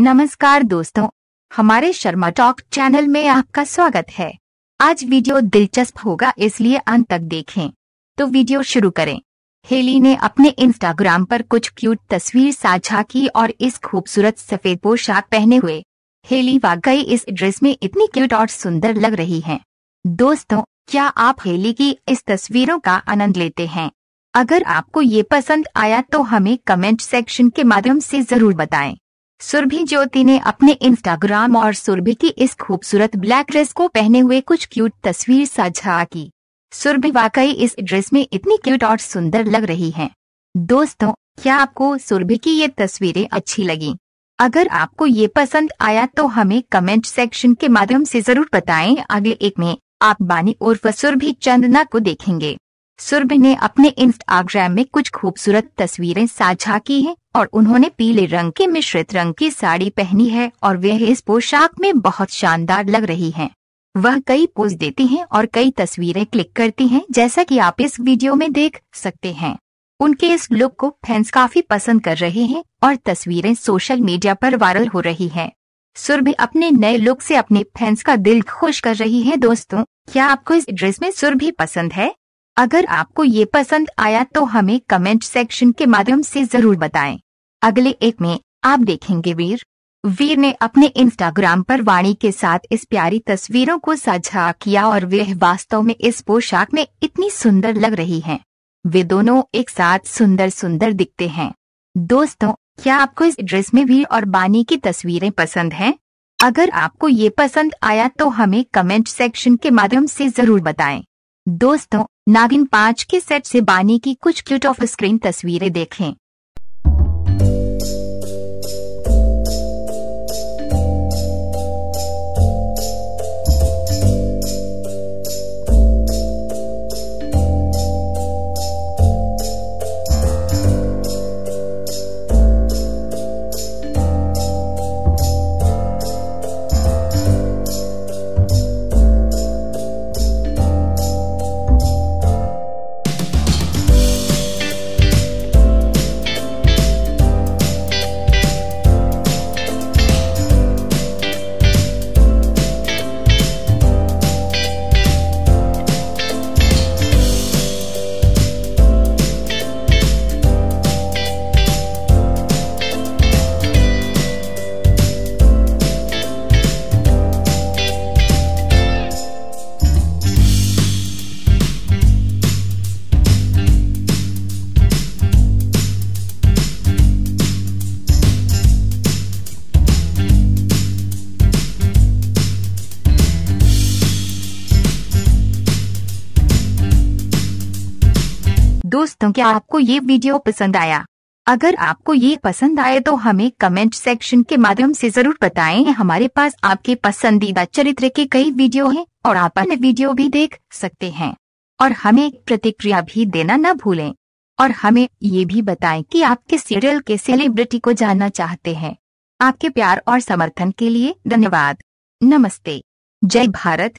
नमस्कार दोस्तों, हमारे शर्मा टॉक चैनल में आपका स्वागत है। आज वीडियो दिलचस्प होगा, इसलिए अंत तक देखें। तो वीडियो शुरू करें। हेली ने अपने इंस्टाग्राम पर कुछ क्यूट तस्वीर साझा की और इस खूबसूरत सफेद पोशाक पहने हुए हेली वाकई इस ड्रेस में इतनी क्यूट और सुंदर लग रही हैं। दोस्तों, क्या आप हेली की इस तस्वीरों का आनंद लेते हैं? अगर आपको ये पसंद आया तो हमें कमेंट सेक्शन के माध्यम से जरूर बताएं। सुरभि ज्योति ने अपने इंस्टाग्राम और सुरभि की इस खूबसूरत ब्लैक ड्रेस को पहने हुए कुछ क्यूट तस्वीर साझा की। सुरभि वाकई इस ड्रेस में इतनी क्यूट और सुंदर लग रही हैं। दोस्तों, क्या आपको सुरभि की ये तस्वीरें अच्छी लगी? अगर आपको ये पसंद आया तो हमें कमेंट सेक्शन के माध्यम से जरूर बताएं। अगले एक में आप बानी उर्फ सुरभि चंदना को देखेंगे। सुरभि ने अपने इंस्टाग्राम में कुछ खूबसूरत तस्वीरें साझा की हैं और उन्होंने पीले रंग के मिश्रित रंग की साड़ी पहनी है और वह इस पोशाक में बहुत शानदार लग रही हैं। वह कई पोज देती हैं और कई तस्वीरें क्लिक करती हैं, जैसा कि आप इस वीडियो में देख सकते हैं। उनके इस लुक को फैंस काफी पसंद कर रहे हैं और तस्वीरें सोशल मीडिया पर वायरल हो रही हैं। सुरभि अपने नए लुक से अपने फैंस का दिल खुश कर रही है। दोस्तों, क्या आपको इस ड्रेस में सुरभि पसंद है? अगर आपको ये पसंद आया तो हमें कमेंट सेक्शन के माध्यम से जरूर बताएं। अगले एक में आप देखेंगे वीर ने अपने इंस्टाग्राम पर वाणी के साथ इस प्यारी तस्वीरों को साझा किया और वह वास्तव में इस पोशाक में इतनी सुंदर लग रही हैं। वे दोनों एक साथ सुंदर सुंदर दिखते हैं। दोस्तों, क्या आपको इस ड्रेस में वीर और बानी की तस्वीरें पसंद हैं? अगर आपको ये पसंद आया तो हमें कमेंट सेक्शन के माध्यम से जरूर बताएं। दोस्तों, नागिन पांच के सेट से बानी की कुछ क्यूट ऑफ स्क्रीन तस्वीरें देखें। दोस्तों, क्या आपको ये वीडियो पसंद आया? अगर आपको ये पसंद आए तो हमें कमेंट सेक्शन के माध्यम से जरूर बताएं। हमारे पास आपके पसंदीदा चरित्र के कई वीडियो हैं और आप अन्य वीडियो भी देख सकते हैं और हमें प्रतिक्रिया भी देना न भूलें। और हमें ये भी बताएं कि आप किस सीरियल के सेलिब्रिटी को जानना चाहते हैं। आपके प्यार और समर्थन के लिए धन्यवाद। नमस्ते, जय भारत।